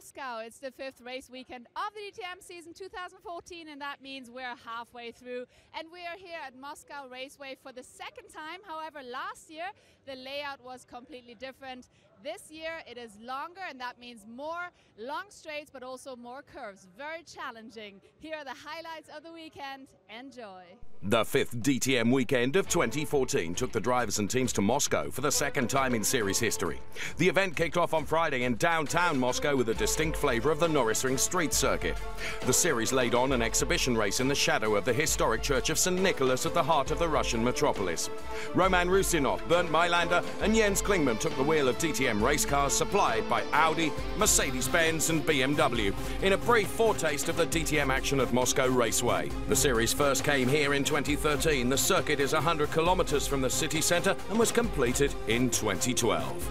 Moscow. It's the fifth race weekend of the DTM season 2014, and that means we're halfway through. And we are here at Moscow Raceway for the second time. However, last year the layout was completely different. This year it is longer, and that means more long straights, but also more curves. Very challenging. Here are the highlights of the weekend. Enjoy. The fifth DTM weekend of 2014 took the drivers and teams to Moscow for the second time in series history. The event kicked off on Friday in downtown Moscow with a distinct flavour of the Norisring street circuit. The series laid on an exhibition race in the shadow of the historic Church of St. Nicholas at the heart of the Russian metropolis. Roman Rusinov, Bernd Mailander and Jens Klingmann took the wheel of DTM race cars supplied by Audi, Mercedes-Benz and BMW in a brief foretaste of the DTM action at Moscow Raceway. The series first came here in 2013. The circuit is 100 kilometers from the city centre and was completed in 2012.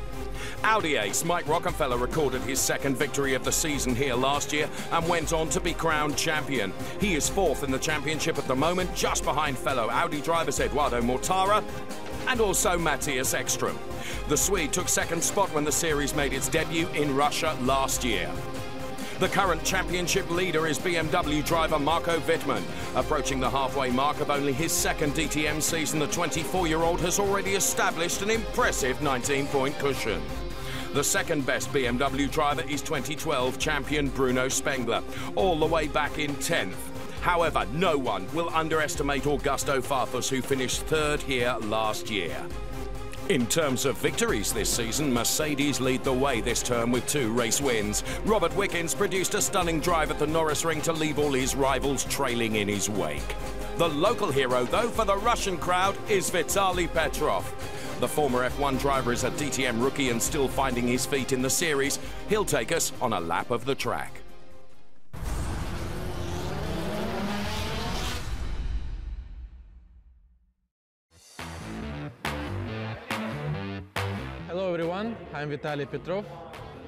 Audi ace Mike Rockenfeller recorded his second victory of the season here last year and went on to be crowned champion. He is fourth in the championship at the moment, just behind fellow Audi drivers Eduardo Mortara and also Matthias Ekström. The Swede took second spot when the series made its debut in Russia last year. The current championship leader is BMW driver Marco Wittmann. Approaching the halfway mark of only his second DTM season, the 24-year-old has already established an impressive 19-point cushion. The second best BMW driver is 2012 champion Bruno Spengler, all the way back in 10th. However, no one will underestimate Augusto Farfus, who finished third here last year. In terms of victories this season, Mercedes lead the way this term with 2 race wins. Robert Wickens produced a stunning drive at the Norisring to leave all his rivals trailing in his wake. The local hero, though, for the Russian crowd is Vitaly Petrov. The former F1 driver is a DTM rookie and still finding his feet in the series. He'll take us on a lap of the track. Hello everyone, I'm Vitaly Petrov.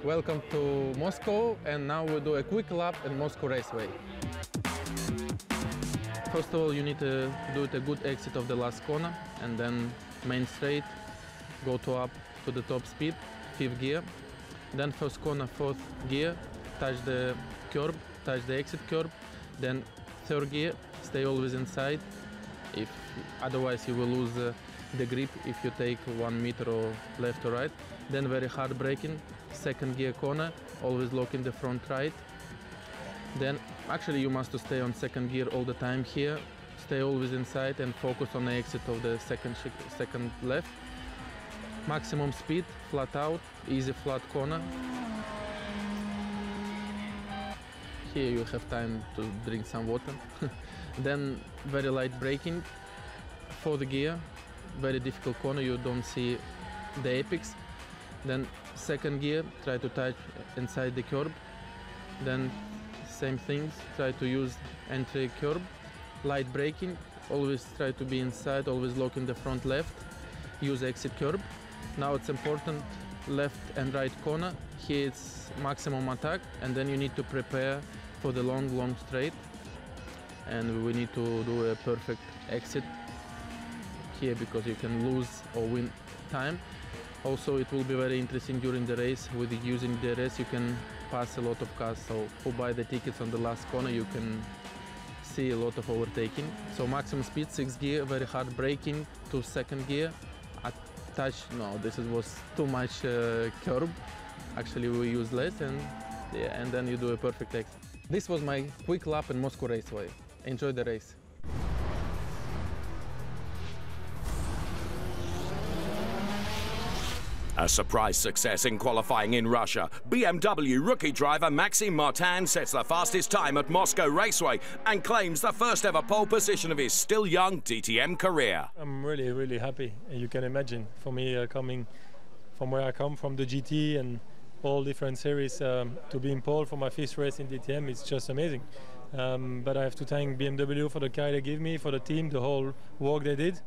Welcome to Moscow, and now we do a quick lap at Moscow Raceway. First of all, you need to do a good exit of the last corner and then main straight, go to up to the top speed, 5th gear. Then first corner, 4th gear, touch the curb, touch the exit curb. Then 3rd gear, stay always inside. If otherwise you will lose the grip if you take 1 meter or left or right. Then very hard braking, 2nd gear corner, always lock in the front right. Then actually you must stay on 2nd gear all the time here, stay always inside and focus on the exit of the second left. Maximum speed, flat out, easy flat corner. Here you have time to drink some water. Then very light braking, 4th gear, very difficult corner, you don't see the apex. Then 2nd gear, try to touch inside the curb. Then same things, try to use entry curb. Light braking, always try to be inside, always lock in the front left. Use exit curb. Now it's important, left and right corner. Here it's maximum attack, and then you need to prepare for the long straight. And we need to do a perfect exit here, because you can lose or win time. Also, it will be very interesting during the race. With using DRS, you can pass a lot of cars. So who buy the tickets on the last corner, you can see a lot of overtaking. So maximum speed, 6th gear, very hard braking to 2nd gear. This was too much curb. Actually, we use less, and then you do a perfect exit. This was my quick lap in Moscow Raceway. Enjoy the race. A surprise success in qualifying in Russia. BMW rookie driver Maxime Martin sets the fastest time at Moscow Raceway and claims the first ever pole position of his still young DTM career. I'm really, really happy. You can imagine, for me, coming from where I come from, the GT and all different series, to be in pole for my first race in DTM, it's just amazing. But I have to thank BMW for the car they gave me, for the team, the whole work they did.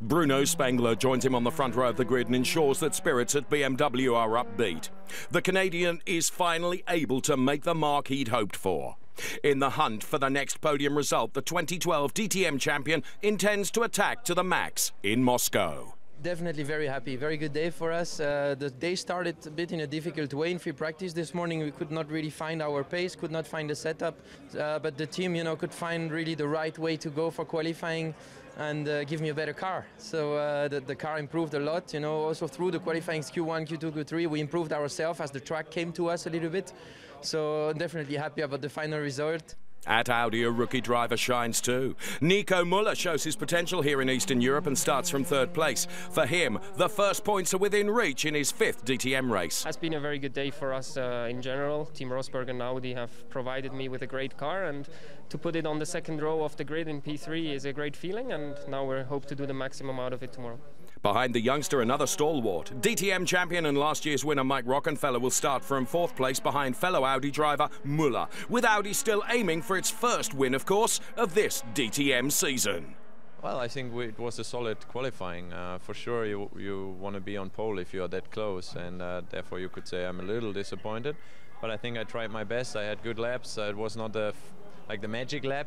Bruno Spengler joins him on the front row of the grid and ensures that spirits at BMW are upbeat. The Canadian is finally able to make the mark he'd hoped for. In the hunt for the next podium result, the 2012 DTM champion intends to attack to the max in Moscow. Definitely very happy. Very good day for us. The day started a bit in a difficult way in free practice this morning. We could not really find our pace, could not find the setup, but the team, could find really the right way to go for qualifying and give me a better car. So the car improved a lot, also through the qualifying Q1, Q2, Q3, we improved ourselves as the track came to us a little bit. So definitely happy about the final result. At Audi, a rookie driver shines too. Nico Muller shows his potential here in Eastern Europe and starts from third place. For him, the first points are within reach in his fifth DTM race. It's been a very good day for us in general. Team Rosberg and Audi have provided me with a great car, and to put it on the second row of the grid in P3 is a great feeling, and now we hope to do the maximum out of it tomorrow. Behind the youngster, another stalwart. DTM champion and last year's winner Mike Rockenfeller will start from fourth place behind fellow Audi driver Muller, with Audi still aiming for its first win, of course, of this DTM season. Well, I think it was a solid qualifying. For sure, you want to be on pole if you are that close, and therefore you could say I'm a little disappointed. But I think I tried my best. I had good laps. It was not like the magic lap,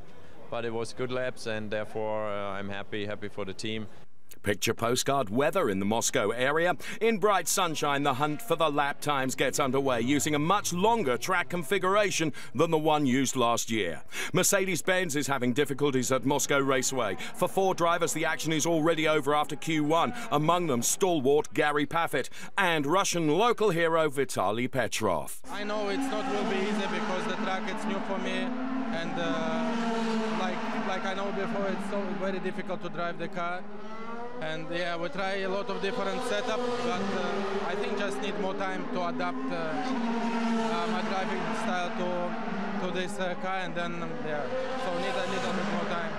but it was good laps, and therefore I'm happy for the team. Picture postcard weather in the Moscow area. In bright sunshine, the hunt for the lap times gets underway using a much longer track configuration than the one used last year. Mercedes-Benz is having difficulties at Moscow Raceway. For four drivers, the action is already over after Q1, among them stalwart Gary Paffett and Russian local hero Vitaly Petrov. I know it's not will be easy because the track is new for me, and like I know before, it's so very difficult to drive the car. And yeah, we try a lot of different setup, but I think just need more time to adapt my driving style to this car, and then yeah, so need a little bit more time.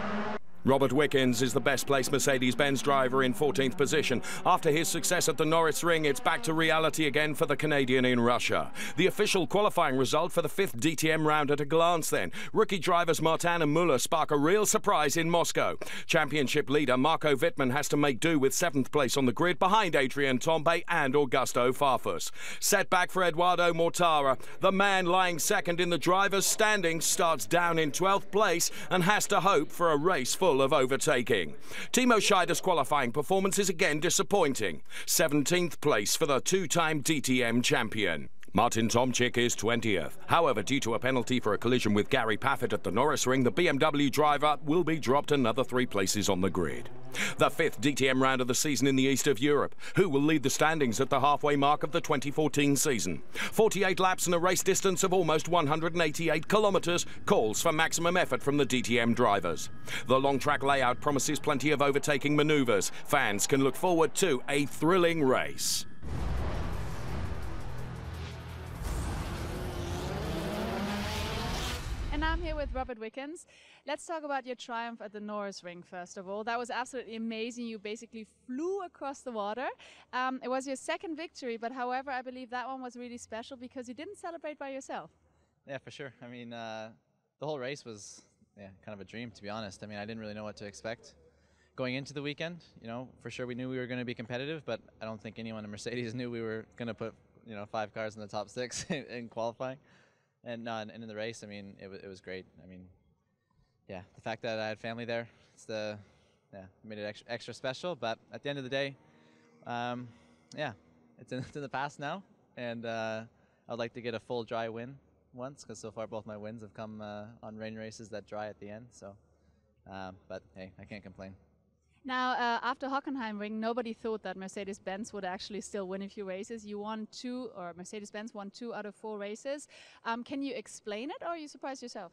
Robert Wickens is the best placed Mercedes-Benz driver in 14th position. After his success at the Norisring, it's back to reality again for the Canadian in Russia. The official qualifying result for the fifth DTM round at a glance then. Rookie drivers Martin and Muller spark a real surprise in Moscow. Championship leader Marco Wittmann has to make do with 7th place on the grid behind Adrien Tambay and Augusto Farfus. Setback for Eduardo Mortara. The man lying second in the driver's standings starts down in 12th place and has to hope for a race full of overtaking. Timo Scheider's qualifying performance is again disappointing. 17th place for the two-time DTM champion. Martin Tomczyk is 20th. However, due to a penalty for a collision with Gary Paffett at the Norisring, the BMW driver will be dropped another 3 places on the grid. The fifth DTM round of the season in the east of Europe. Who will lead the standings at the halfway mark of the 2014 season? 48 laps and a race distance of almost 188 kilometres calls for maximum effort from the DTM drivers. The long track layout promises plenty of overtaking manoeuvres. Fans can look forward to a thrilling race. And I'm here with Robert Wickens. Let's talk about your triumph at the Norisring first of all. That was absolutely amazing. You basically flew across the water. It was your second victory, but however, I believe that one was really special because you didn't celebrate by yourself. Yeah, for sure. I mean, the whole race was kind of a dream, to be honest. I mean, I didn't really know what to expect going into the weekend. For sure we knew we were going to be competitive, but I don't think anyone in Mercedes knew we were going to put 5 cars in the top 6 in qualifying. And in the race, I mean, it was great. I mean, yeah, the fact that I had family there, made it extra special. But at the end of the day, yeah, it's in the past now, and I'd like to get a full dry win once, because so far both my wins have come on rain races that dry at the end. So, but hey, I can't complain. Now, after Hockenheimring, nobody thought that Mercedes-Benz would actually still win a few races. You won 2, or Mercedes-Benz won 2 out of 4 races. Can you explain it, or are you surprised yourself?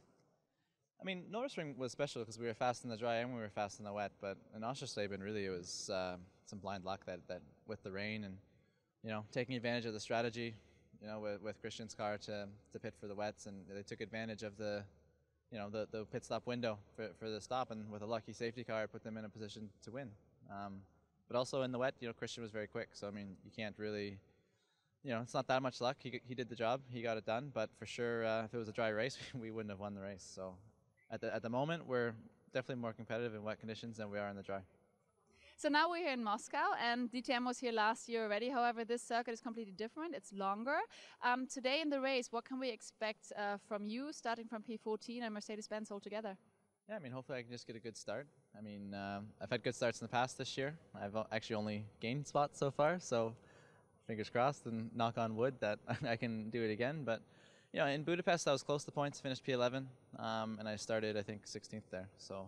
I mean, Norisring was special because we were fast in the dry and we were fast in the wet, but in Oschersleben, really, it was some blind luck that with the rain and, taking advantage of the strategy, with Christian's car to pit for the wets, and they took advantage of the the pit stop window for the stop, and with a lucky safety car put them in a position to win. But also in the wet, Christian was very quick, so I mean you can't really, it's not that much luck. He did the job, he got it done, but for sure if it was a dry race we wouldn't have won the race. So at the moment we're definitely more competitive in wet conditions than we are in the dry. So now we're here in Moscow, and DTM was here last year already. However, this circuit is completely different. It's longer. Today in the race, what can we expect from you, starting from P14 and Mercedes-Benz altogether? Yeah, I mean, hopefully I can just get a good start. I mean, I've had good starts in the past this year. I've actually only gained spots so far, so fingers crossed and knock on wood that I can do it again. But you know, in Budapest I was close to points, finished P11, and I started I think 16th there. So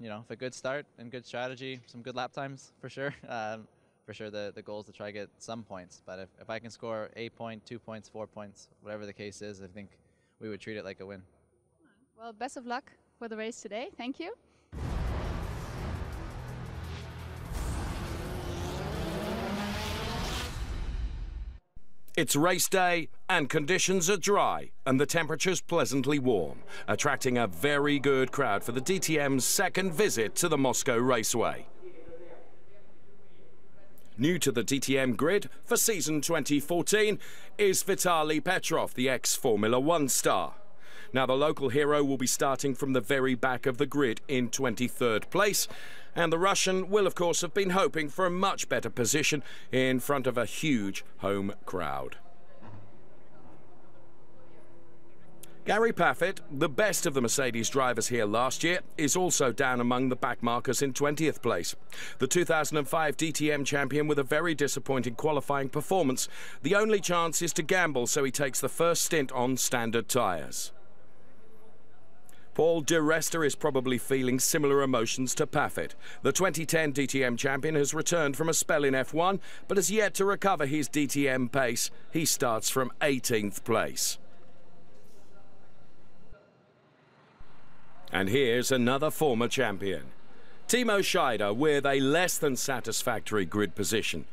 you know, if a good start and good strategy, some good lap times for sure. For sure, the goal is to try to get some points. But if I can score a point, 2 points, 4 points, whatever the case is, I think we would treat it like a win. Well, best of luck for the race today. Thank you. It's race day and conditions are dry and the temperature's pleasantly warm, attracting a very good crowd for the DTM's second visit to the Moscow Raceway. New to the DTM grid for season 2014 is Vitaly Petrov, the ex-Formula 1 star. Now the local hero will be starting from the very back of the grid in 23rd place, and the Russian will of course have been hoping for a much better position in front of a huge home crowd. Gary Paffett, the best of the Mercedes drivers here last year, is also down among the backmarkers in 20th place. The 2005 DTM champion with a very disappointing qualifying performance. The only chance is to gamble, so he takes the first stint on standard tyres. Paul di Resta is probably feeling similar emotions to Paffett. The 2010 DTM champion has returned from a spell in F1, but has yet to recover his DTM pace. He starts from 18th place. And here's another former champion, Timo Scheider, with a less than satisfactory grid position.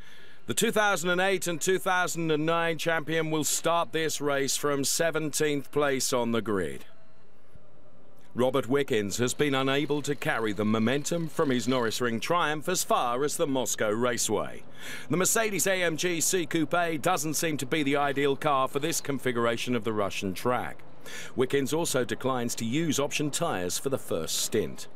The 2008 and 2009 champion will start this race from 17th place on the grid. Robert Wickens has been unable to carry the momentum from his Norisring triumph as far as the Moscow Raceway. The Mercedes-AMG C Coupe doesn't seem to be the ideal car for this configuration of the Russian track. Wickens also declines to use option tyres for the first stint.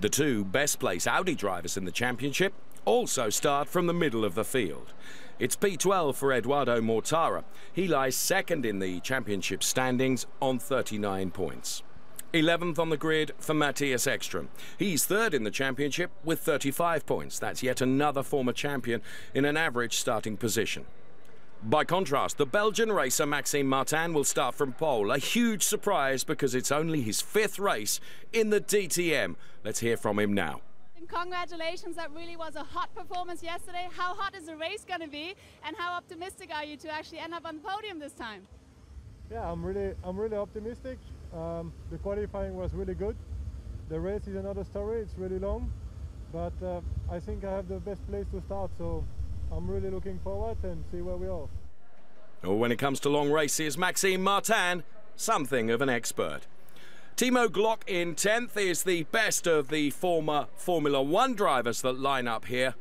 The two best-placed Audi drivers in the championship also start from the middle of the field. It's P12 for Eduardo Mortara. He lies second in the championship standings on 39 points. 11th on the grid for Matthias Ekström. He's third in the championship with 35 points. That's yet another former champion in an average starting position. By contrast, the Belgian racer Maxime Martin will start from pole, a huge surprise because it's only his 5th race in the DTM. Let's hear from him now. Congratulations, that really was a hot performance yesterday. How hot is the race going to be, and how optimistic are you to actually end up on the podium this time? Yeah, I'm really optimistic. The qualifying was really good. The race is another story, it's really long, but I think I have the best place to start, so I'm really looking forward and see where we are. Well, when it comes to long races, Maxime Martin, something of an expert. Timo Glock in 10th is the best of the former Formula 1 drivers that line up here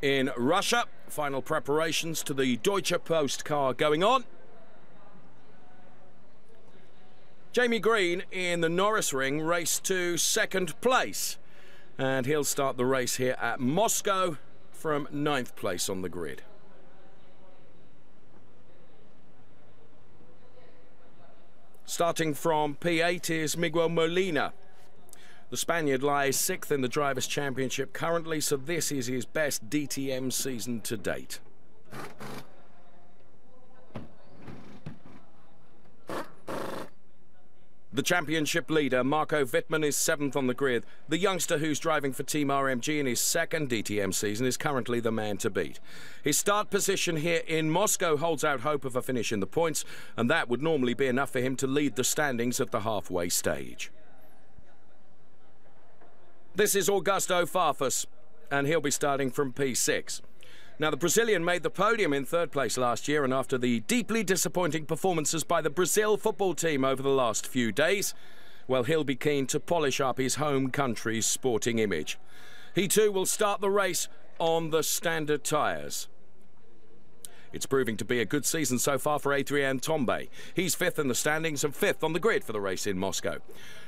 in Russia. Final preparations to the Deutsche Post car going on. Jamie Green in the Norisring raced to 2nd place, and he'll start the race here at Moscow from 9th place on the grid. Starting from P8 is Miguel Molina. The Spaniard lies 6th in the Drivers' Championship currently, so this is his best DTM season to date. The championship leader, Marco Wittmann, is 7th on the grid. The youngster who's driving for Team RMG in his 2nd DTM season is currently the man to beat. His start position here in Moscow holds out hope of a finish in the points, and that would normally be enough for him to lead the standings at the halfway stage. This is Augusto Farfus, and he'll be starting from P6. Now, the Brazilian made the podium in 3rd place last year, and after the deeply disappointing performances by the Brazil football team over the last few days, well, he'll be keen to polish up his home country's sporting image. He too will start the race on the standard tyres. It's proving to be a good season so far for Adrien Tambay. He's 5th in the standings and 5th on the grid for the race in Moscow.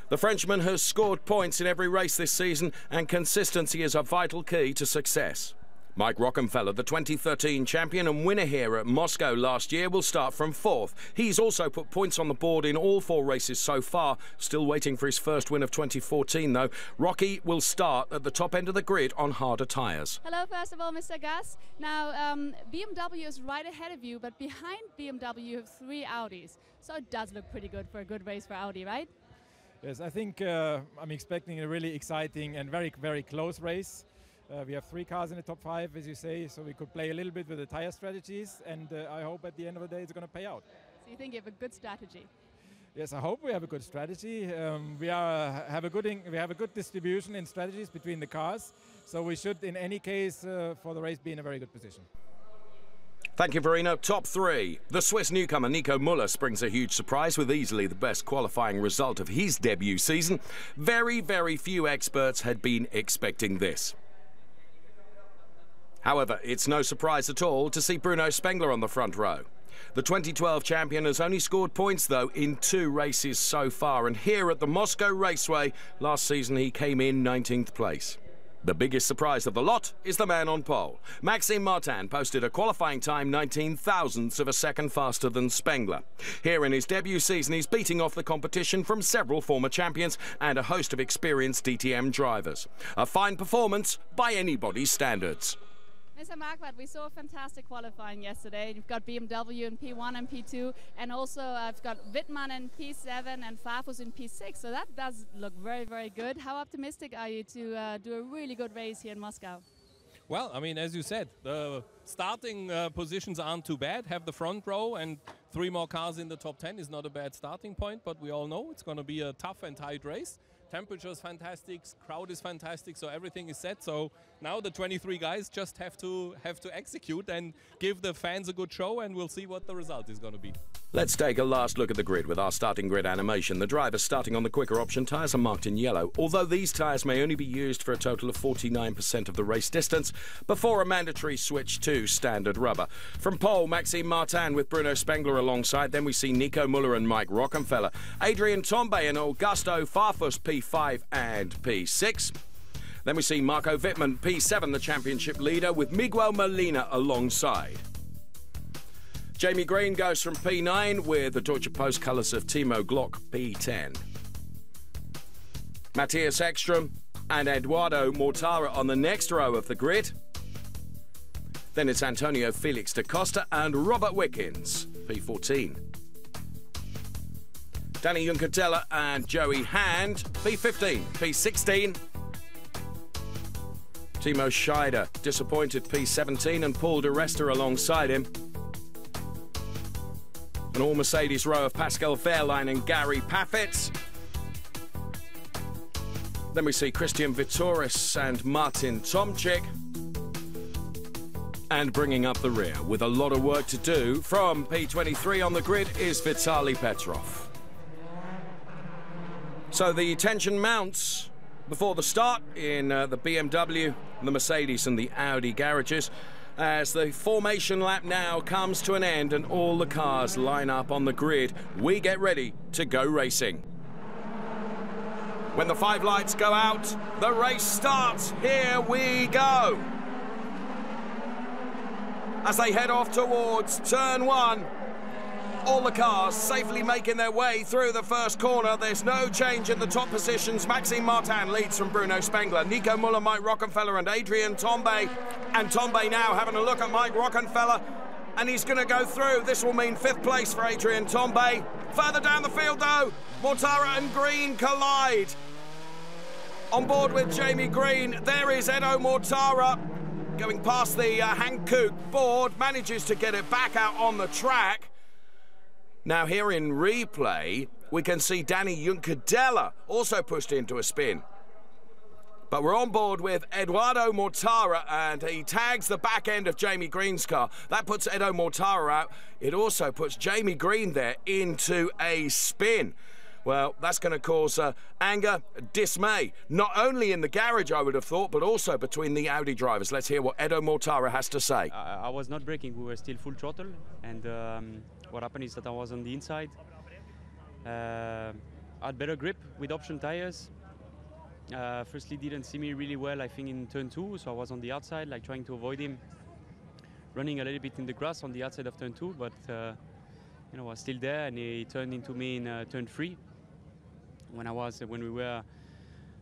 The Frenchman has scored points in every race this season, and consistency is a vital key to success. Mike Rockenfeller, the 2013 champion and winner here at Moscow last year, will start from fourth. He's also put points on the board in all four races so far, still waiting for his first win of 2014 though. Rocky will start at the top end of the grid on harder tyres. Hello, first of all, Mr. Gas. Now, BMW is right ahead of you, but behind BMW you have three Audis. So it does look pretty good for a good race for Audi, right? Yes, I think I'm expecting a really exciting and very, very close race. We have three cars in the top five, as you say, so we could play a little bit with the tire strategies, and I hope at the end of the day it's going to pay out. So you think you have a good strategy? Yes, I hope we have a good strategy. We have a good distribution in strategies between the cars, so we should, in any case, for the race, be in a very good position. Thank you, Verena. Top three. The Swiss newcomer Nico Muller springs a huge surprise with easily the best qualifying result of his debut season. Very, very few experts had been expecting this. However, it's no surprise at all to see Bruno Spengler on the front row. The 2012 champion has only scored points, though, in two races so far, and here at the Moscow Raceway last season he came in 19th place. The biggest surprise of the lot is the man on pole. Maxime Martin posted a qualifying time 19 thousandths of a second faster than Spengler. Here in his debut season he's beating off the competition from several former champions and a host of experienced DTM drivers. A fine performance by anybody's standards. Mr. Marquardt, we saw a fantastic qualifying yesterday. You've got BMW in P1 and P2, and also I've got Wittmann in P7 and Farfus in P6, so that does look very, very good. How optimistic are you to do a really good race here in Moscow? Well, I mean, as you said, the starting positions aren't too bad. Have the front row and three more cars in the top 10 is not a bad starting point, but we all know it's going to be a tough and tight race. Temperature is fantastic, crowd is fantastic, so everything is set. So now the 23 guys just have to execute and give the fans a good show, and we'll see what the result is going to be. Let's take a last look at the grid with our starting grid animation. The drivers starting on the quicker option tyres are marked in yellow, although these tyres may only be used for a total of 49% of the race distance before a mandatory switch to standard rubber. From pole, Maxime Martin with Bruno Spengler alongside. Then we see Nico Muller and Mike Rockenfeller. Adrien Tambay and Augusto Farfus, P5 and P6. Then we see Marco Wittmann, P7, the championship leader, with Miguel Molina alongside. Jamie Green goes from P9 with the Deutsche Post colours of Timo Glock, P10. Matthias Ekström and Eduardo Mortara on the next row of the grid. Then it's Antonio Felix da Costa and Robert Wickens, P14. Danny Juncadella and Joey Hand, P15, P16. Timo Scheider, disappointed, P17, and Paul di Resta alongside him. An all-Mercedes row of Pascal Wehrlein and Gary Paffett. Then we see Christian Vietoris and Martin Tomczyk. And bringing up the rear, with a lot of work to do, from P23 on the grid is Vitaly Petrov. So the tension mounts before the start in the BMW, the Mercedes and the Audi garages as the formation lap now comes to an end and all the cars line up on the grid. We get ready to go racing. When the five lights go out, the race starts. Here we go. As they head off towards turn one, all the cars safely making their way through the first corner. There's no change in the top positions. Maxime Martin leads from Bruno Spengler. Nico Muller, Mike Rockenfeller and Adrien Tambay. And Tambay now having a look at Mike Rockenfeller. And he's going to go through. This will mean fifth place for Adrien Tambay. Further down the field though, Mortara and Green collide. On board with Jamie Green, there is Edo Mortara. Going past the Hankook board, manages to get it back out on the track. Now here in replay, we can see Danny Juncadella also pushed into a spin. But we're on board with Eduardo Mortara, and he tags the back end of Jamie Green's car. That puts Edo Mortara out. It also puts Jamie Green there into a spin. Well, that's going to cause anger, dismay, not only in the garage, I would have thought, but also between the Audi drivers. Let's hear what Edo Mortara has to say. I was not braking. We were still full throttle, and what happened is that I was on the inside. I had better grip with option tires, Firstly, didn't see me really well, I think, in turn two, so I was on the outside, like trying to avoid him, running a little bit in the grass on the outside of turn two, but you know, I was still there, and he turned into me in turn three. When we were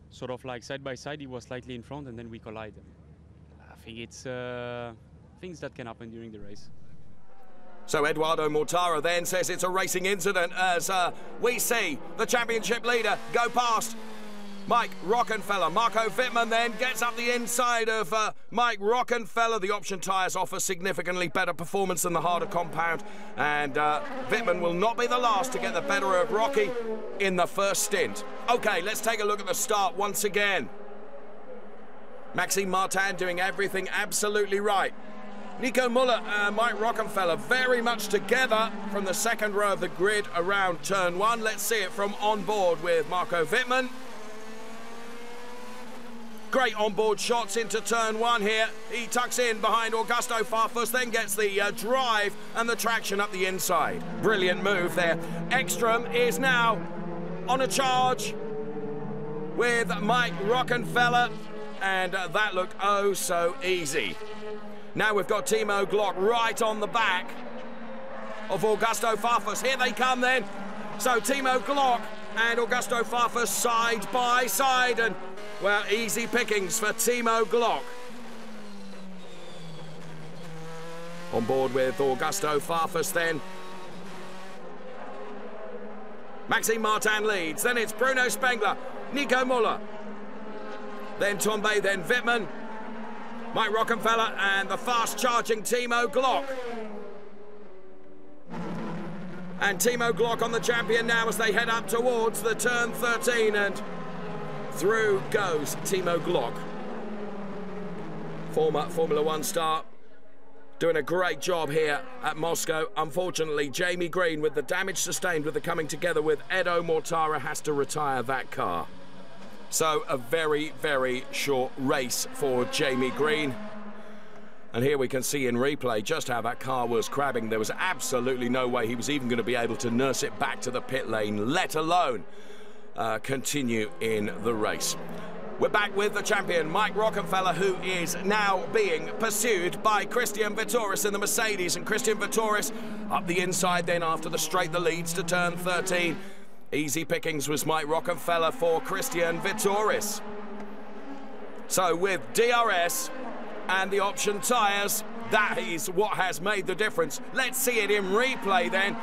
sort of like side by side, he was slightly in front, and then we collided. I think it's things that can happen during the race. So Eduardo Mortara then says it's a racing incident as we see the championship leader go past Mike Rockenfeller. Marco Wittmann then gets up the inside of Mike Rockenfeller. The option tyres offer significantly better performance than the harder compound, and Wittmann will not be the last to get the better of Rocky in the first stint. Okay, let's take a look at the start once again. Maxime Martin doing everything absolutely right. Nico Muller and Mike Rockenfeller very much together from the second row of the grid around turn one. Let's see it from on board with Marco Wittmann. Great onboard shots into turn one here. He tucks in behind Augusto Farfus, then gets the drive and the traction up the inside. Brilliant move there. Ekström is now on a charge with Mike Rockenfeller, and that looked oh so easy. Now we've got Timo Glock right on the back of Augusto Farfus. Here they come then. So Timo Glock and Augusto Farfus side by side, and well, easy pickings for Timo Glock. On board with Augusto Farfus then. Maxime Martin leads, then it's Bruno Spengler, Nico Muller, then Tambay, then Wittmann, Mike Rockenfeller, and the fast-charging Timo Glock. And Timo Glock on the champion now as they head up towards the turn 13, and through goes Timo Glock. Former Formula One star, doing a great job here at Moscow. Unfortunately, Jamie Green, with the damage sustained with the coming together with Edo Mortara, has to retire that car. So a very, very short race for Jamie Green. And here we can see in replay just how that car was crabbing. There was absolutely no way he was even going to be able to nurse it back to the pit lane, let alone continue in the race. We're back with the champion, Mike Rockenfeller, who is now being pursued by Christian Vietoris in the Mercedes. And Christian Vietoris up the inside then after the straight that leads to turn 13. Easy pickings was Mike Rockenfeller for Christian Vietoris. So with DRS and the option tyres, that is what has made the difference. Let's see it in replay then.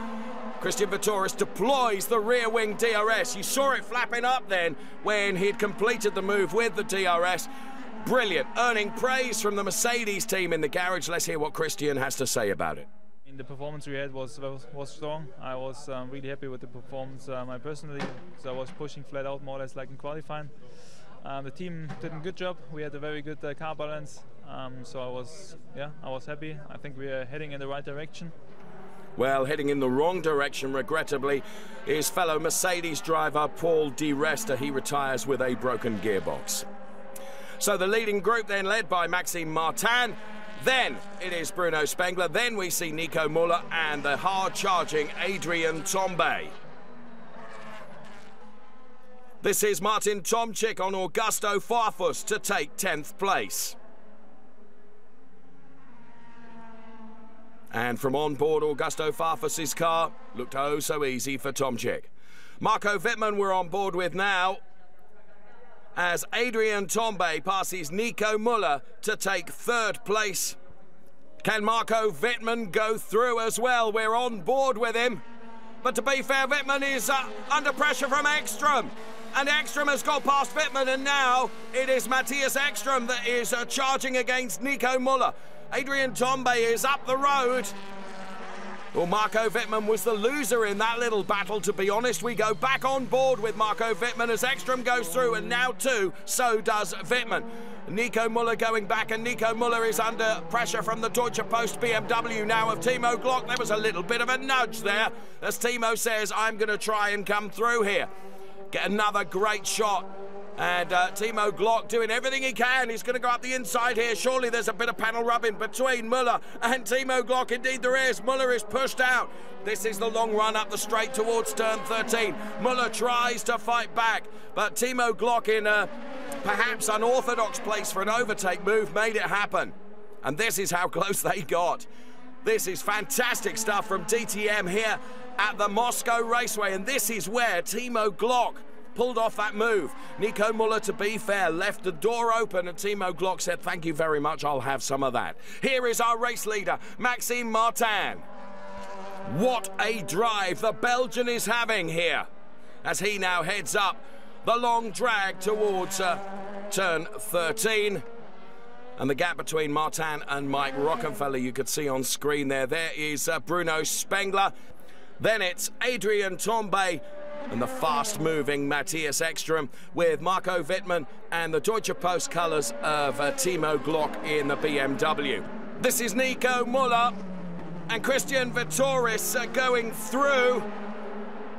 Christian Vietoris deploys the rear wing DRS. You saw it flapping up then when he'd completed the move with the DRS. Brilliant, earning praise from the Mercedes team in the garage. Let's hear what Christian has to say about it. The performance we had was strong. I was really happy with the performance personally, so I was pushing flat out more or less like in qualifying. The team did a good job. We had a very good car balance, so I was happy. I think we are heading in the right direction. Well, heading in the wrong direction, regrettably, is fellow Mercedes driver Paul di Resta. He retires with a broken gearbox. So the leading group then led by Maxime Martin. Then it is Bruno Spengler, then we see Nico Muller and the hard-charging Adrien Tambay. This is Martin Tomczyk on Augusto Farfus to take 10th place. And from on board Augusto Farfus's car, looked oh so easy for Tomczyk. Marco Wittmann we're on board with now, as Adrien Tambay passes Nico Muller to take third place. Can Marco Wittmann go through as well? We're on board with him. But to be fair, Wittmann is under pressure from Ekström. And Ekström has got past Wittmann, and now it is Matthias Ekström that is charging against Nico Muller. Adrien Tambay is up the road. Well, Marco Wittmann was the loser in that little battle, to be honest. We go back on board with Marco Wittmann as Ekström goes through, and now too, so does Wittmann. Nico Muller going back, and Nico Muller is under pressure from the Deutsche Post BMW now of Timo Glock. There was a little bit of a nudge there, as Timo says, I'm going to try and come through here. Get another great shot And Timo Glock doing everything he can. He's going to go up the inside here. Surely there's a bit of panel rubbing between Muller and Timo Glock. Indeed there is. Muller is pushed out. This is the long run up the straight towards turn 13. Muller tries to fight back, but Timo Glock, in a perhaps unorthodox place for an overtake move, made it happen. And this is how close they got. This is fantastic stuff from DTM here at the Moscow Raceway. And this is where Timo Glock pulled off that move. Nico Muller, to be fair, left the door open and Timo Glock said, thank you very much, I'll have some of that. Here is our race leader, Maxime Martin. What a drive the Belgian is having here as he now heads up the long drag towards turn 13. And the gap between Martin and Mike Rockenfeller you could see on screen there. There is Bruno Spengler. Then it's Adrien Tambay and the fast-moving Matthias Ekström, with Marco Wittmann and the Deutsche Post colours of Timo Glock in the BMW. This is Nico Muller and Christian Vietoris going through.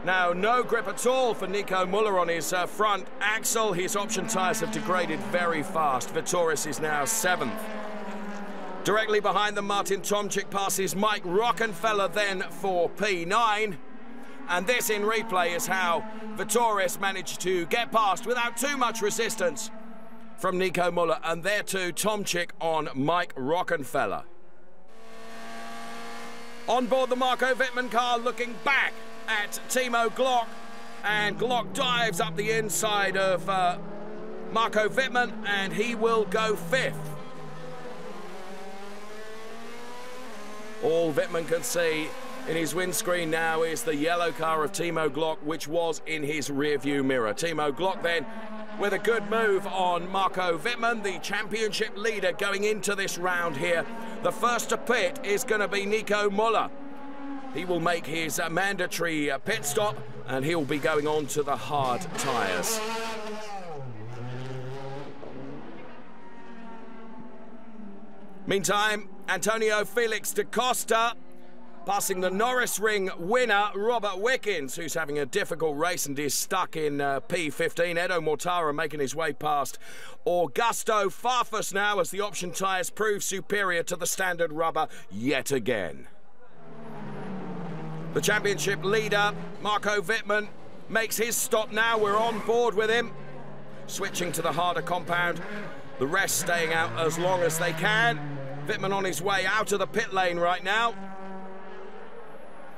Now, no grip at all for Nico Muller on his front axle. His option tyres have degraded very fast. Vietoris is now 7th. Directly behind them, Martin Tomczyk passes Mike Rockenfeller then for P9. And this in replay is how Vietoris managed to get past without too much resistance from Nico Muller. And there too, Tomczyk on Mike Rockenfeller. On board the Marco Wittmann car, looking back at Timo Glock, and Glock dives up the inside of Marco Wittmann and he will go 5th. All Wittmann can see in his windscreen now is the yellow car of Timo Glock, which was in his rearview mirror. Timo Glock then with a good move on Marco Wittmann, the championship leader going into this round here. The first to pit is going to be Nico Muller. He will make his mandatory pit stop and he'll be going on to the hard tyres. Meantime, Antonio Felix da Costa passing the Norisring winner, Robert Wickens, who's having a difficult race and is stuck in P15. Eduardo Mortara making his way past Augusto Farfus now as the option tyres prove superior to the standard rubber yet again. The championship leader, Marco Wittmann, makes his stop now. We're on board with him. Switching to the harder compound. The rest staying out as long as they can. Wittmann on his way out of the pit lane right now.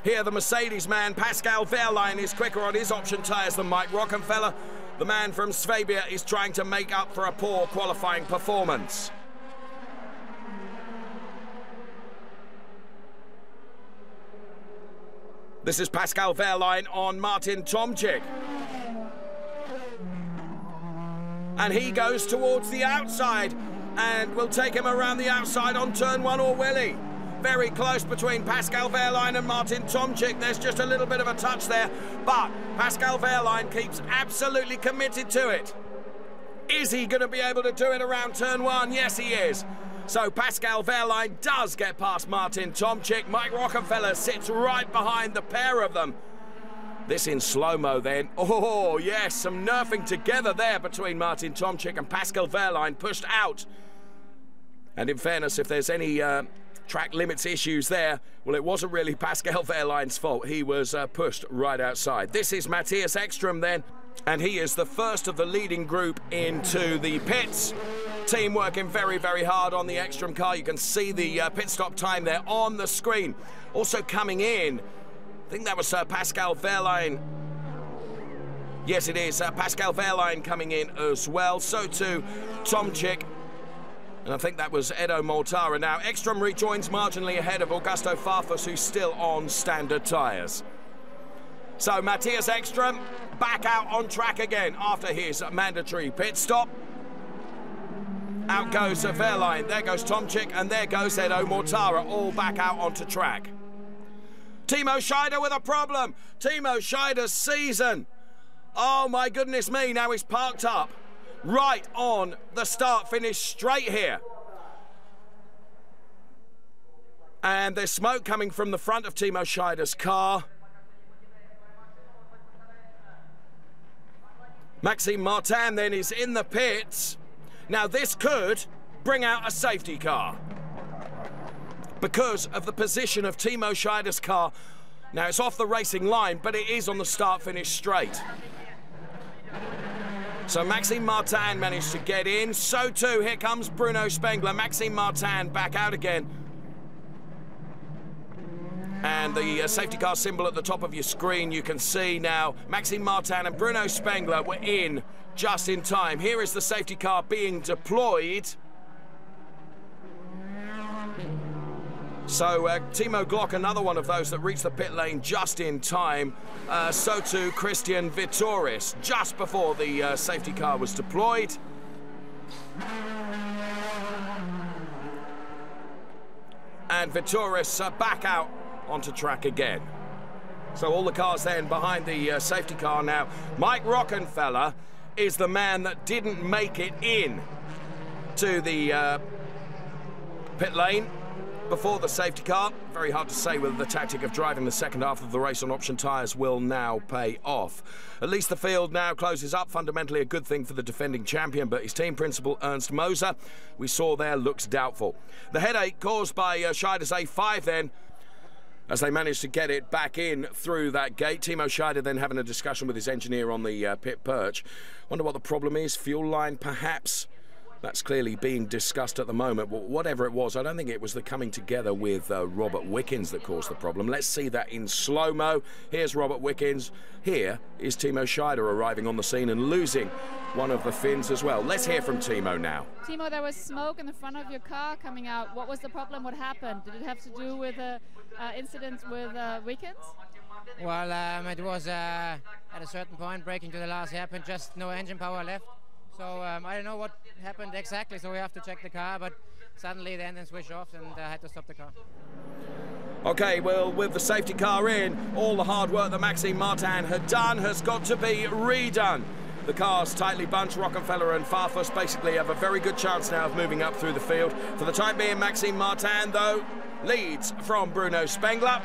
Here, the Mercedes man, Pascal Wehrlein, is quicker on his option tyres than Mike Rockenfeller. The man from Swabia is trying to make up for a poor qualifying performance. This is Pascal Wehrlein on Martin Tomczyk. And he goes towards the outside, and will take him around the outside on turn 1, or will he? Very close between Pascal Wehrlein and Martin Tomczyk. There's just a little bit of a touch there, but Pascal Wehrlein keeps absolutely committed to it. Is he going to be able to do it around turn 1? Yes, he is. So Pascal Wehrlein does get past Martin Tomczyk. Mike Rockenfeller sits right behind the pair of them. This in slow-mo then. Oh, yes, some nerfing together there between Martin Tomczyk and Pascal Wehrlein, pushed out. And in fairness, if there's any track limits issues there, well, it wasn't really Pascal Wehrlein's fault. He was pushed right outside. This is Matthias Ekström then, and he is the first of the leading group into the pits. Team working very, very hard on the Ekström car. You can see the pit stop time there on the screen. Also coming in, I think that was Pascal Wehrlein. Yes, it is Pascal Wehrlein coming in as well. So too Tomczyk. And I think that was Edo Mortara. Now, Ekström rejoins marginally ahead of Augusto Farfus, who's still on standard tyres. So, Matthias Ekström back out on track again after his mandatory pit stop. Out goes Wehrlein, there goes Tomczyk, and there goes Edo Mortara, all back out onto track. Timo Scheider with a problem. Timo Scheider's season. Oh, my goodness me, now he's parked up right on the start-finish straight here. And there's smoke coming from the front of Timo Scheider's car. Maxime Martin then is in the pits. Now this could bring out a safety car because of the position of Timo Scheider's car. Now it's off the racing line, but it is on the start-finish straight. So Maxime Martin managed to get in. So too, here comes Bruno Spengler. Maxime Martin back out again. And the safety car symbol at the top of your screen, you can see now Maxime Martin and Bruno Spengler were in just in time. Here is the safety car being deployed. So Timo Glock, another one of those that reached the pit lane just in time. So too Christian Vietoris, just before the safety car was deployed. And Vietoris back out onto track again. So all the cars then behind the safety car now. Mike Rockenfeller is the man that didn't make it in to the pit lane before the safety car. Very hard to say whether the tactic of driving the second half of the race on option tyres will now pay off. At least the field now closes up. Fundamentally a good thing for the defending champion, but his team principal, Ernst Moser, we saw there, looks doubtful. The headache caused by Scheider's A5 then, as they managed to get it back in through that gate. Timo Scheider then having a discussion with his engineer on the pit perch. Wonder what the problem is. Fuel line, perhaps? That's clearly being discussed at the moment. Whatever it was, I don't think it was the coming together with Robert Wickens that caused the problem. Let's see that in slow-mo. Here's Robert Wickens. Here is Timo Scheider arriving on the scene and losing one of the fins as well. Let's hear from Timo now. Timo, there was smoke in the front of your car coming out. What was the problem? What happened? Did it have to do with an incident with Wickens? Well, it was at a certain point, braking to the last hairpin, just no engine power left. So I don't know what happened exactly, so we have to check the car, but suddenly the engine switched off and I had to stop the car. Okay, well, with the safety car in, all the hard work that Maxime Martin had done has got to be redone. The cars tightly bunched. Rockenfeller and Farfus basically have a very good chance now of moving up through the field. For the time being, Maxime Martin, though, leads from Bruno Spengler.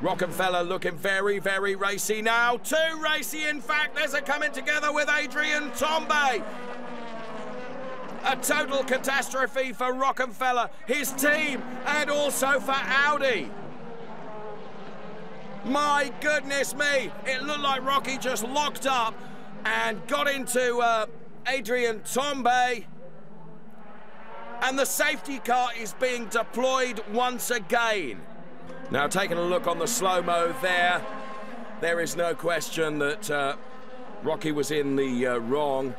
Rockenfeller looking very, very racy now. Too racy, in fact. There's a coming together with Adrien Tambay. A total catastrophe for Rockenfeller, his team, and also for Audi. My goodness me. It looked like Rocky just locked up and got into Adrien Tambay. And the safety car is being deployed once again. Now, taking a look on the slow-mo there, there is no question that Rocky was in the wrong,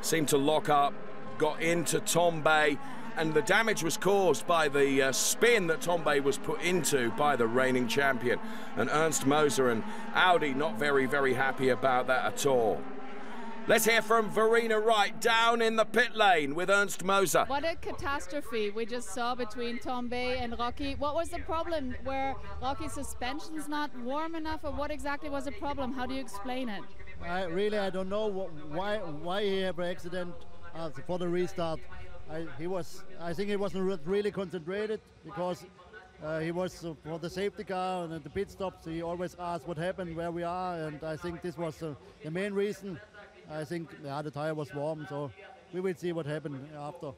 seemed to lock up, got into Tambay, and the damage was caused by the spin that Tambay was put into by the reigning champion. And Ernst Moser and Audi not very, very happy about that at all. Let's hear from Verena Wright down in the pit lane with Ernst Moser. What a catastrophe we just saw between Tambay and Rocky. What was the problem? Were Rocky's suspensions not warm enough, or what exactly was the problem? How do you explain it? I don't know why he had an accident for the restart. I think he wasn't really concentrated because he was for the safety car and at the pit stops. He always asked what happened, where we are, and I think this was the main reason. I think the tire was warm, so we will see what happened after.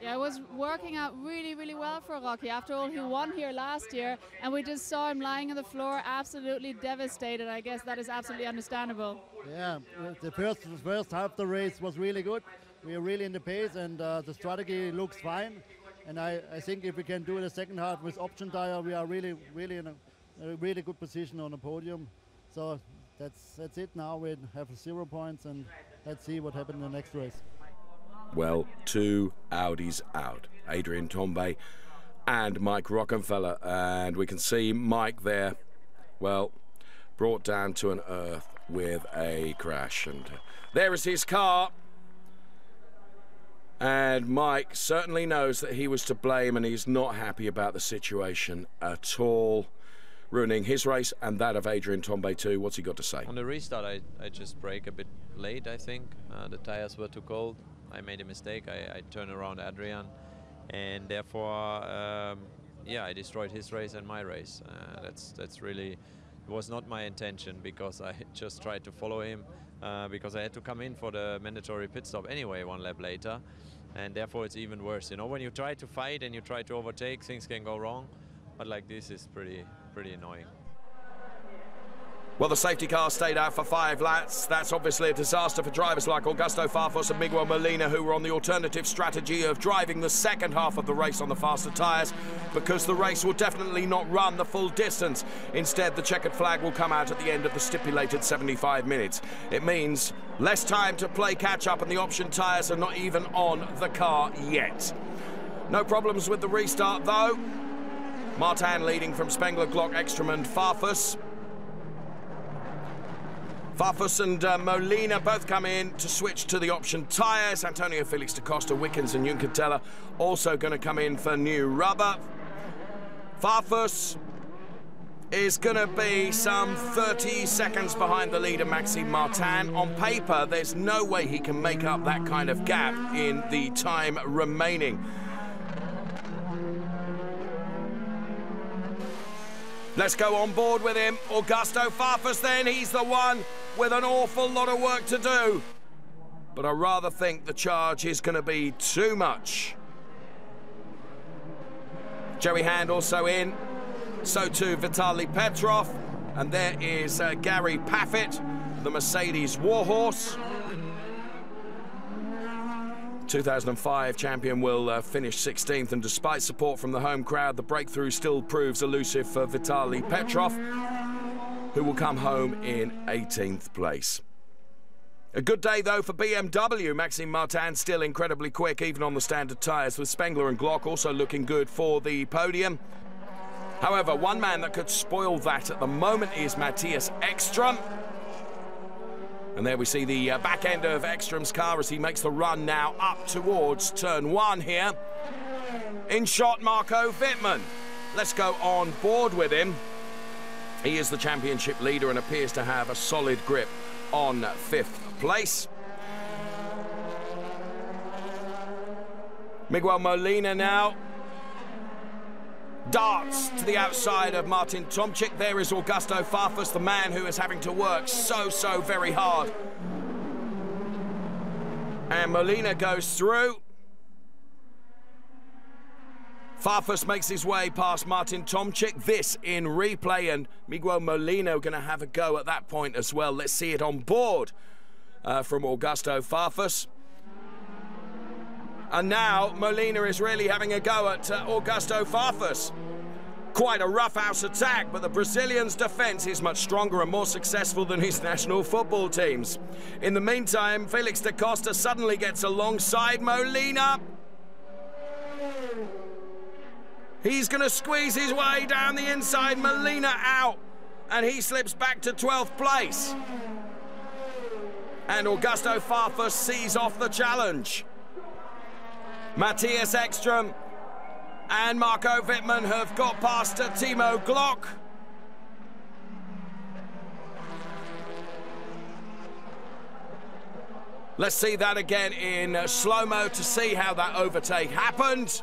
Yeah, it was working out really, really well for Rocky. After all, he won here last year, and we just saw him lying on the floor, absolutely devastated. I guess that is absolutely understandable. Yeah, the first half of the race was really good. We are really in the pace, and the strategy looks fine. And I think if we can do the second half with option tire, we are really in a really good position on the podium. So that's it now. We have 0 points, and let's see what happens in the next race. Well, two Audis out, Adrien Tambay and Mike Rockenfeller. And we can see Mike there, well, brought down to an earth with a crash. And there is his car. And Mike certainly knows that he was to blame, and he's not happy about the situation at all. Ruining his race and that of Adrien Tambay too. What's he got to say? On the restart, I just brake a bit late, I think. The tires were too cold. I made a mistake. I turned around Adrien, and therefore, yeah, I destroyed his race and my race. That's really was not my intention, because I just tried to follow him because I had to come in for the mandatory pit stop anyway one lap later, and therefore it's even worse. You know, when you try to fight and you try to overtake, things can go wrong, but like this is pretty annoying. Well, the safety car stayed out for 5 laps. That's obviously a disaster for drivers like Augusto Farfus and Miguel Molina, who were on the alternative strategy of driving the second half of the race on the faster tyres, because the race will definitely not run the full distance. Instead, the checkered flag will come out at the end of the stipulated 75 minutes. It means less time to play catch-up, and the option tyres are not even on the car yet. No problems with the restart, though. Martin leading from Spengler, Glock, Ekström and Farfus. Farfus and Molina both come in to switch to the option tyres. Antonio Felix da Costa, Wickens and Juncadella also going to come in for new rubber. Farfus is going to be some 30 seconds behind the leader, Maxime Martin. On paper, there's no way he can make up that kind of gap in the time remaining. Let's go on board with him. Augusto Farfus then, he's the one with an awful lot of work to do. But I rather think the charge is going to be too much. Joey Hand also in. So too Vitaly Petrov. And there is Gary Paffett, the Mercedes warhorse. 2005 champion will finish 16th, and despite support from the home crowd, the breakthrough still proves elusive for Vitaly Petrov, who will come home in 18th place. A good day, though, for BMW. Maxime Martin still incredibly quick, even on the standard tyres, with Spengler and Glock also looking good for the podium. However, one man that could spoil that at the moment is Matthias Ekström. And there we see the back end of Ekström's car as he makes the run now up towards turn one here. In shot, Marco Wittmann. Let's go on board with him. He is the championship leader and appears to have a solid grip on 5th place. Miguel Molina now darts to the outside of Martin Tomczyk. There is Augusto Farfus, the man who is having to work so very hard. And Molina goes through. Farfus makes his way past Martin Tomczyk. This in replay, and Miguel Molina going to have a go at that point as well. Let's see it on board from Augusto Farfus. And now Molina is really having a go at Augusto Farfus. Quite a roughhouse attack, but the Brazilian's defence is much stronger and more successful than his national football teams. In the meantime, Felix da Costa suddenly gets alongside Molina. He's going to squeeze his way down the inside, Molina out, and he slips back to 12th place. And Augusto Farfus sees off the challenge. Matthias Ekström and Marco Wittmann have got past Timo Glock. Let's see that again in slow-mo to see how that overtake happened.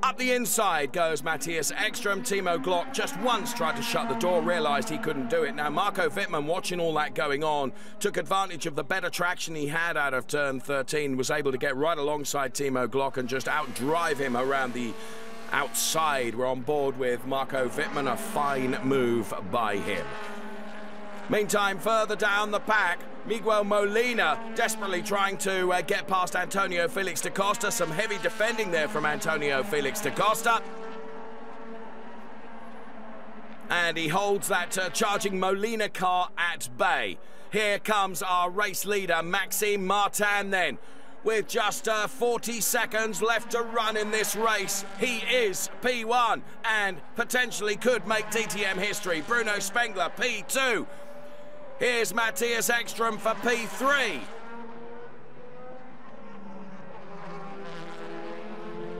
Up the inside goes Matthias Ekström. Timo Glock just once tried to shut the door, realised he couldn't do it. Now, Marco Wittmann, watching all that going on, took advantage of the better traction he had out of turn 13, was able to get right alongside Timo Glock and just outdrive him around the outside. We're on board with Marco Wittmann. A fine move by him. Meantime, further down the pack, Miguel Molina desperately trying to get past Antonio Felix da Costa. Some heavy defending there from Antonio Felix da Costa. And he holds that charging Molina car at bay. Here comes our race leader, Maxime Martin, then. With just 40 seconds left to run in this race, he is P1 and potentially could make DTM history. Bruno Spengler, P2. Here's Matthias Ekström for P3.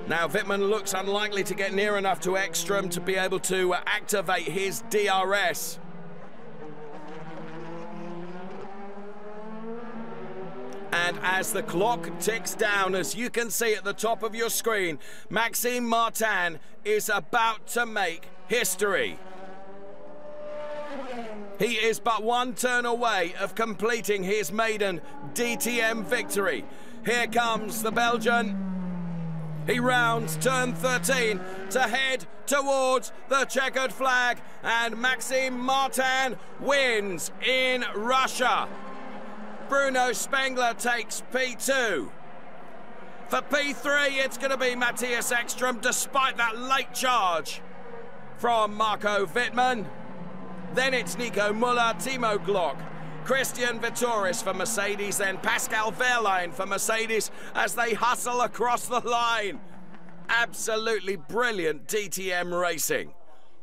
Now, Wittmann looks unlikely to get near enough to Ekström to be able to activate his DRS. And as the clock ticks down, as you can see at the top of your screen, Maxime Martin is about to make history. He is but one turn away of completing his maiden DTM victory. Here comes the Belgian. He rounds turn 13 to head towards the checkered flag, and Maxime Martin wins in Russia. Bruno Spengler takes P2. For P3, it's going to be Matthias Ekström, despite that late charge from Marco Wittmann. Then it's Nico Muller, Timo Glock, Christian Vietoris for Mercedes, then Pascal Wehrlein for Mercedes as they hustle across the line. Absolutely brilliant DTM racing.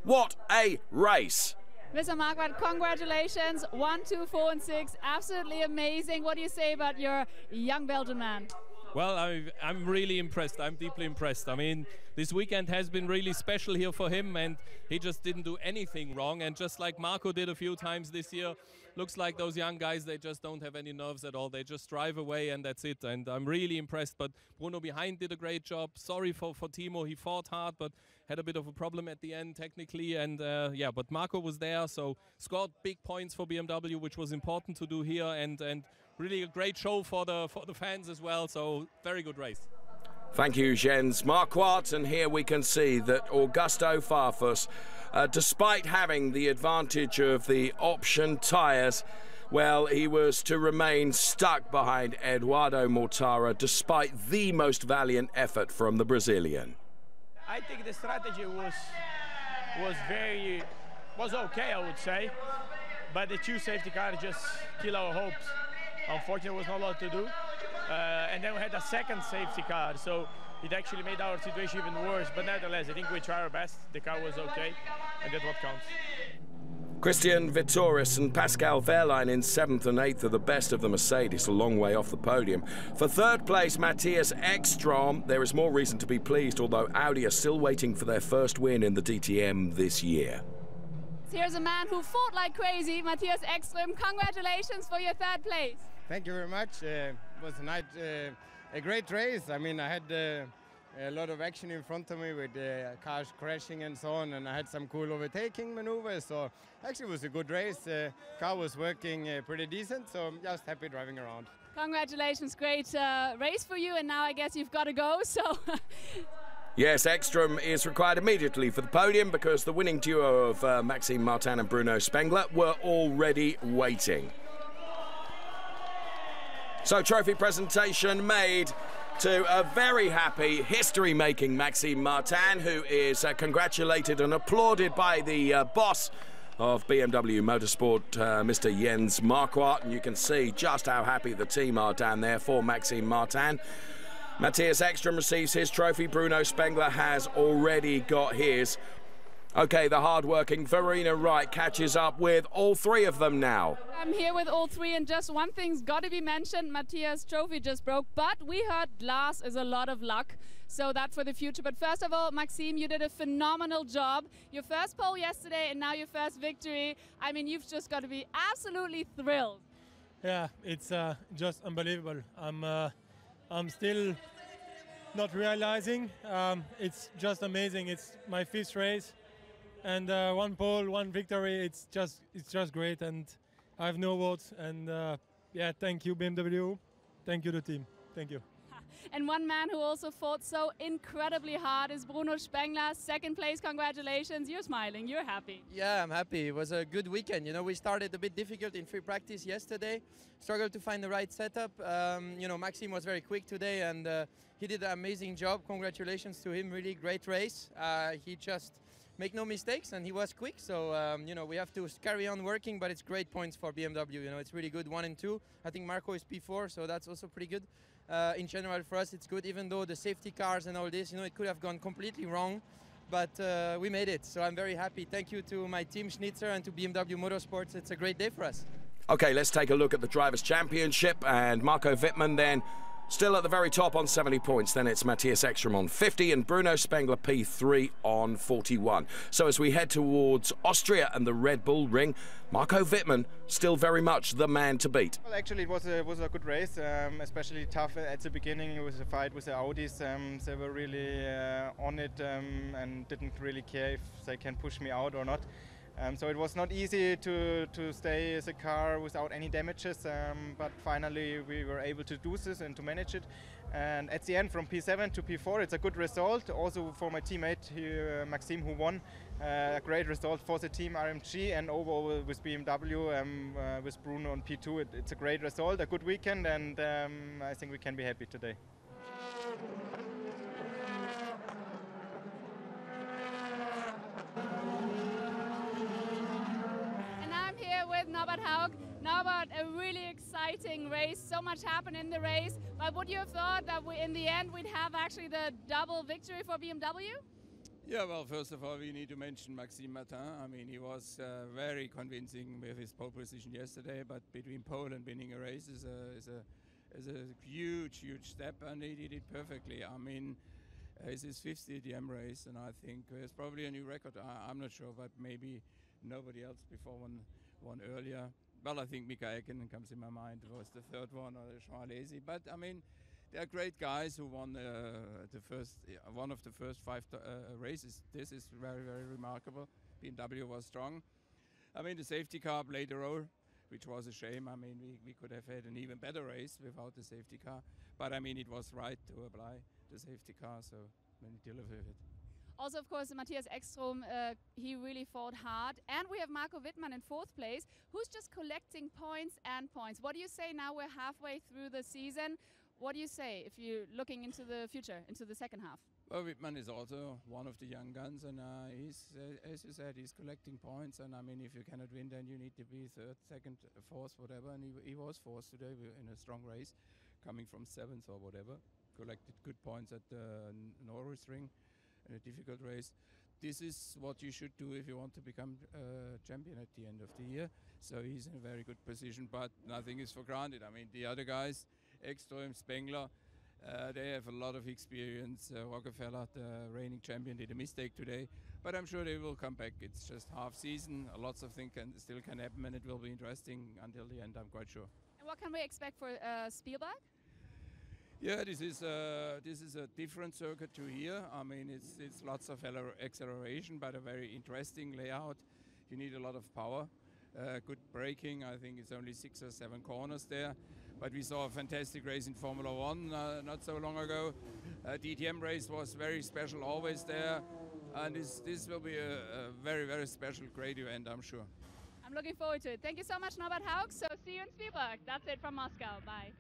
What a race. Mr. Marquardt, congratulations. 1, 2, 4, and 6. Absolutely amazing. What do you say about your young Belgian man? Well, I'm really impressed. I'm deeply impressed. I mean, this weekend has been really special here for him, and he just didn't do anything wrong. And just like Marco did a few times this year, looks like those young guys, they just don't have any nerves at all. They just drive away and that's it. And I'm really impressed. But Bruno behind did a great job. Sorry for Timo. He fought hard, but had a bit of a problem at the end technically. And yeah, but Marco was there, so scored big points for BMW, which was important to do here. And really a great show for the fans as well, so very good race. Thank you, Jens Marquardt. And here we can see that Augusto Farfus, despite having the advantage of the option tyres, well, he was to remain stuck behind Eduardo Mortara, despite the most valiant effort from the Brazilian. I think the strategy was okay, I would say, but the two safety cars just kill our hopes. Unfortunately, there was not a lot to do. And then we had a second safety car, so it actually made our situation even worse. But nevertheless, I think we tried our best. The car was okay, and that's what counts. Christian Vietoris and Pascal Wehrlein in 7th and 8th are the best of the Mercedes, a long way off the podium. For 3rd place, Matthias Ekström. There is more reason to be pleased, although Audi are still waiting for their first win in the DTM this year. Here's a man who fought like crazy, Matthias Ekström. Congratulations for your 3rd place. Thank you very much. It was a great race. I mean, I had a lot of action in front of me with cars crashing and so on, and I had some cool overtaking maneuvers. So actually, it was a good race. The car was working pretty decent, so I'm just happy driving around. Congratulations, great race for you, and now I guess you've got to go. So. Yes, Ekström is required immediately for the podium because the winning duo of Maxime Martin and Bruno Spengler were already waiting. So trophy presentation made to a very happy, history-making Maxime Martin, who is congratulated and applauded by the boss of BMW Motorsport, Mr. Jens Marquardt. And you can see just how happy the team are down there for Maxime Martin. Matthias Ekström receives his trophy. Bruno Spengler has already got his. Okay, the hard-working Verena Wright catches up with all three of them now. I'm here with all three, and just one thing's got to be mentioned. Matthias' trophy just broke, but we heard glass is a lot of luck, so that for the future. But first of all, Maxime, you did a phenomenal job. Your first pole yesterday and now your first victory. I mean, you've just got to be absolutely thrilled. Yeah, it's just unbelievable. I'm still not realizing. It's just amazing. It's my 5th race. And one pole, one victory, it's just great, and I have no words. And yeah, thank you BMW, thank you the team, thank you. And one man who also fought so incredibly hard is Bruno Spengler, 2nd place, congratulations. You're smiling, you're happy. Yeah, I'm happy. It was a good weekend. You know, we started a bit difficult in free practice yesterday, struggled to find the right setup. You know, Maxime was very quick today, and he did an amazing job. Congratulations to him, really great race. He just make no mistakes, and he was quick, so you know, we have to carry on working, but it's great points for BMW. You know, it's really good, 1 and 2. I think Marco is P4, so that's also pretty good. In general, for us, it's good, even though the safety cars and all this, you know, it could have gone completely wrong, but we made it, so I'm very happy. Thank you to my team Schnitzer and to BMW Motorsports. It's a great day for us. Okay, let's take a look at the Drivers' Championship, and Marco Wittmann then still at the very top on 70 points. Then it's Matthias Ekström on 50 and Bruno Spengler P3 on 41. So as we head towards Austria and the Red Bull Ring, Marco Wittmann still very much the man to beat. Well, actually it was a good race, especially tough at the beginning. It was a fight with the Audis. They were really on it and didn't really care if they can push me out or not. So it was not easy to stay as a car without any damages, but finally we were able to do this and to manage it. And at the end, from P7 to P4, it's a good result. Also for my teammate, Maxime, who won, a great result for the team RMG, and overall with BMW, with Bruno on P2. It's a great result, a good weekend, and I think we can be happy today. Norbert Haug. Norbert, a really exciting race. So much happened in the race. But would you have thought that in the end we'd have actually the double victory for BMW? Yeah, well, first of all, we need to mention Maxime Martin. I mean, he was very convincing with his pole position yesterday. But between pole and winning a race is a huge, huge step, and he did it perfectly. I mean, it's his fifth DTM race, and I think it's probably a new record. I'm not sure, but maybe nobody else before one earlier. Well, I think Mika Häkkinen comes in my mind, was the third one, or Jean Alesi. But I mean, they are great guys who won one of the first five races. This is very, very remarkable. BMW was strong. I mean, the safety car played a role, which was a shame. I mean, we could have had an even better race without the safety car. But I mean, it was right to apply the safety car, so many delivered it. Also, of course, Matthias Ekström, he really fought hard. And we have Marco Wittmann in fourth place, who's just collecting points and points. What do you say now? We're halfway through the season. What do you say if you're looking into the future, into the second half? Well, Wittmann is also one of the young guns. And he's, as you said, he's collecting points. And I mean, if you cannot win, then you need to be third, second, fourth, whatever. And he was fourth today in a strong race, coming from seventh or whatever. Collected good points at the Norisring. In a difficult race. This is what you should do if you want to become champion at the end of the year. So he's in a very good position, but nothing is for granted. I mean, the other guys, Ekström, Spengler, they have a lot of experience. Rockenfeller, the reigning champion, did a mistake today, but I'm sure they will come back. It's just half season. Lots of things still can happen, and it will be interesting until the end, I'm quite sure. And what can we expect for Spielberg? Yeah, this is a different circuit to here. I mean, it's lots of acceleration, but a very interesting layout. You need a lot of power, good braking. I think it's only 6 or 7 corners there. But we saw a fantastic race in Formula One not so long ago. DTM race was very special, always there. And this will be a very, very special, great event, I'm sure. I'm looking forward to it. Thank you so much, Norbert Haug. So see you in Spielberg. That's it from Moscow. Bye.